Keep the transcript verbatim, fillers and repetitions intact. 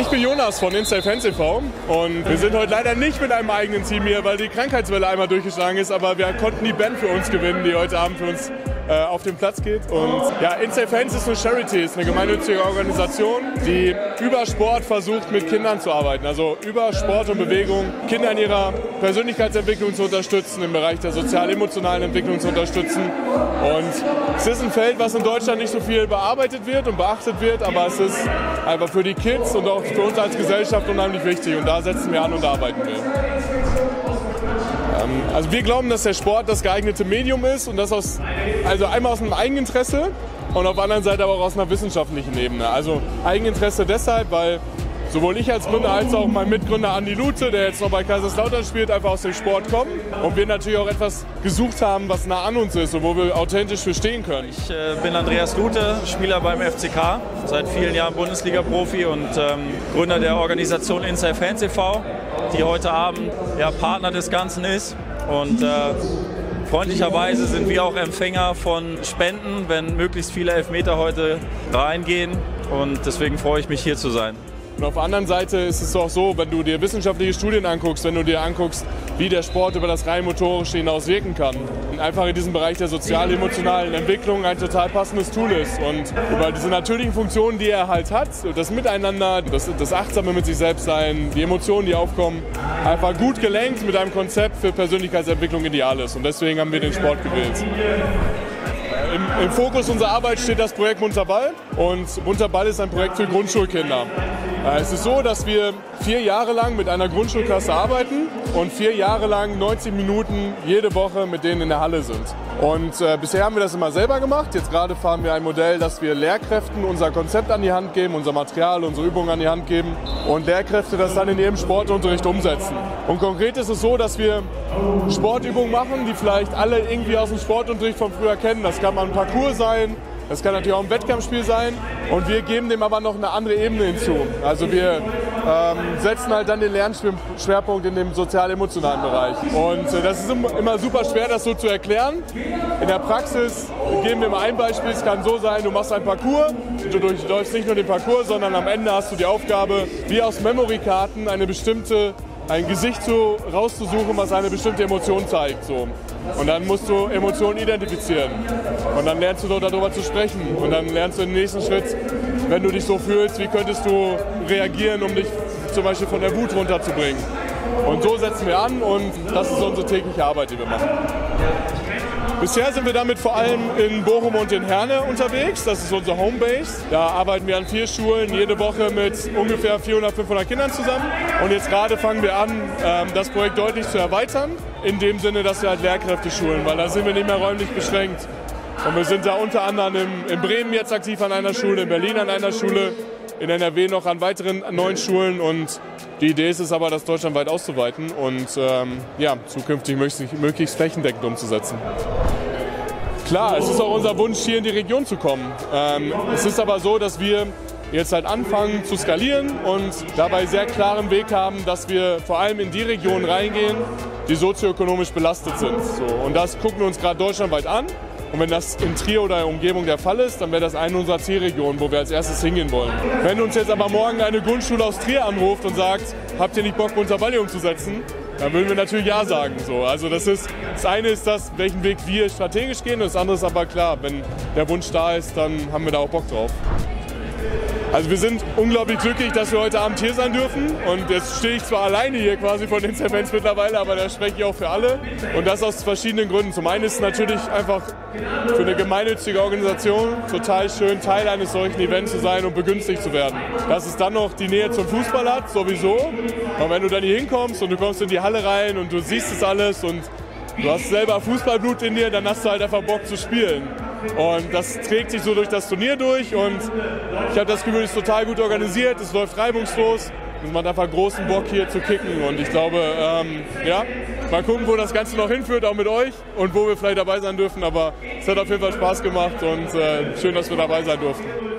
Ich bin Jonas von InstaFansTV und wir sind heute leider nicht mit einem eigenen Team hier, weil die Krankheitswelle einmal durchgeschlagen ist, aber wir konnten die Band für uns gewinnen, die heute Abend für uns äh, auf den Platz geht. Und ja, InstaFans ist eine Charity, ist eine gemeinnützige Organisation, die über Sport versucht, mit Kindern zu arbeiten. Also über Sport und Bewegung, Kinder in ihrer Persönlichkeitsentwicklung zu unterstützen, im Bereich der sozial-emotionalen Entwicklung zu unterstützen. Und es ist ein Feld, was in Deutschland nicht so viel bearbeitet wird und beachtet wird, aber es ist einfach für die Kids und auch für uns als Gesellschaft unheimlich wichtig. Und da setzen wir an und da arbeiten wir. Ähm, also wir glauben, dass der Sport das geeignete Medium ist und das aus, also einmal aus einem Eigeninteresse und auf der anderen Seite aber auch aus einer wissenschaftlichen Ebene. Also Eigeninteresse deshalb, weil sowohl ich als Gründer als auch mein Mitgründer Andi Luthe, der jetzt noch bei Kaiserslautern spielt, einfach aus dem Sport kommen. Und wir natürlich auch etwas gesucht haben, was nah an uns ist und wo wir authentisch für stehen können. Ich äh, bin Andreas Luthe, Spieler beim F C K, seit vielen Jahren Bundesliga-Profi und ähm, Gründer der Organisation In safe hands e V, die heute Abend ja, Partner des Ganzen ist. Und, äh, freundlicherweise sind wir auch Empfänger von Spenden, wenn möglichst viele Elfmeter heute reingehen. Und deswegen freue ich mich, hier zu sein. Und auf der anderen Seite ist es auch so, wenn du dir wissenschaftliche Studien anguckst, wenn du dir anguckst, wie der Sport über das rein Motorische hinaus wirken kann, einfach in diesem Bereich der sozial-emotionalen Entwicklung ein total passendes Tool ist. Und über diese natürlichen Funktionen, die er halt hat, das Miteinander, das, das Achtsame mit sich selbst sein, die Emotionen, die aufkommen, einfach gut gelenkt mit einem Konzept für Persönlichkeitsentwicklung ideal ist. Und deswegen haben wir den Sport gewählt. Im, im Fokus unserer Arbeit steht das Projekt Munterball. Und Munterball ist ein Projekt für Grundschulkinder. Es ist so, dass wir vier Jahre lang mit einer Grundschulklasse arbeiten und vier Jahre lang neunzig Minuten jede Woche mit denen in der Halle sind. Und äh, bisher haben wir das immer selber gemacht. Jetzt gerade fahren wir ein Modell, dass wir Lehrkräften unser Konzept an die Hand geben, unser Material, unsere Übungen an die Hand geben und Lehrkräfte das dann in ihrem Sportunterricht umsetzen. Und konkret ist es so, dass wir Sportübungen machen, die vielleicht alle irgendwie aus dem Sportunterricht von früher kennen. Das kann mal ein Parcours sein. Das kann natürlich auch ein Wettkampfspiel sein und wir geben dem aber noch eine andere Ebene hinzu. Also wir ähm, setzen halt dann den Lernschwerpunkt in dem sozial-emotionalen Bereich. Und äh, das ist immer super schwer, das so zu erklären. In der Praxis geben wir mal ein Beispiel. Es kann so sein, du machst ein Parcours, du durchläufst nicht nur den Parcours, sondern am Ende hast du die Aufgabe, wie aus Memory-Karten eine bestimmte ein Gesicht so rauszusuchen, was eine bestimmte Emotion zeigt. So. Und dann musst du Emotionen identifizieren. Und dann lernst du so darüber zu sprechen. Und dann lernst du im nächsten Schritt, wenn du dich so fühlst, wie könntest du reagieren, um dich zum Beispiel von der Wut runterzubringen. Und so setzen wir an und das ist unsere tägliche Arbeit, die wir machen. Bisher sind wir damit vor allem in Bochum und in Herne unterwegs, das ist unsere Homebase. Da arbeiten wir an vier Schulen jede Woche mit ungefähr vierhundert, fünfhundert Kindern zusammen. Und jetzt gerade fangen wir an, das Projekt deutlich zu erweitern, in dem Sinne, dass wir halt Lehrkräfte schulen, weil da sind wir nicht mehr räumlich beschränkt. Und wir sind da unter anderem in Bremen jetzt aktiv an einer Schule, in Berlin an einer Schule, in N R W noch an weiteren neun Schulen und die Idee ist es aber, das deutschlandweit auszuweiten und ähm, ja, zukünftig möglichst, möglichst flächendeckend umzusetzen. Klar, es ist auch unser Wunsch, hier in die Region zu kommen. Ähm, es ist aber so, dass wir jetzt halt anfangen zu skalieren und dabei sehr klaren Weg haben, dass wir vor allem in die Regionen reingehen, die sozioökonomisch belastet sind. So, und das gucken wir uns gerade deutschlandweit an. Und wenn das in Trier oder der Umgebung der Fall ist, dann wäre das eine unserer Zielregionen, wo wir als erstes hingehen wollen. Wenn uns jetzt aber morgen eine Grundschule aus Trier anruft und sagt, habt ihr nicht Bock, Munterball umzusetzen, dann würden wir natürlich ja sagen. So. Also das, ist, das eine ist das, welchen Weg wir strategisch gehen, und das andere ist aber klar, wenn der Wunsch da ist, dann haben wir da auch Bock drauf. Also wir sind unglaublich glücklich, dass wir heute Abend hier sein dürfen und jetzt stehe ich zwar alleine hier quasi von den Fans mittlerweile, aber da spreche ich auch für alle und das aus verschiedenen Gründen. Zum einen ist es natürlich einfach für eine gemeinnützige Organisation total schön, Teil eines solchen Events zu sein und begünstigt zu werden. Dass es dann noch die Nähe zum Fußball hat, sowieso, und wenn du dann hier hinkommst und du kommst in die Halle rein und du siehst es alles und du hast selber Fußballblut in dir, dann hast du halt einfach Bock zu spielen. Und das trägt sich so durch das Turnier durch und ich habe das Gefühl, es ist total gut organisiert, es läuft reibungslos. Und man hat einfach großen Bock hier zu kicken und ich glaube, ähm, ja, mal gucken, wo das Ganze noch hinführt, auch mit euch und wo wir vielleicht dabei sein dürfen. Aber es hat auf jeden Fall Spaß gemacht und äh, schön, dass wir dabei sein durften.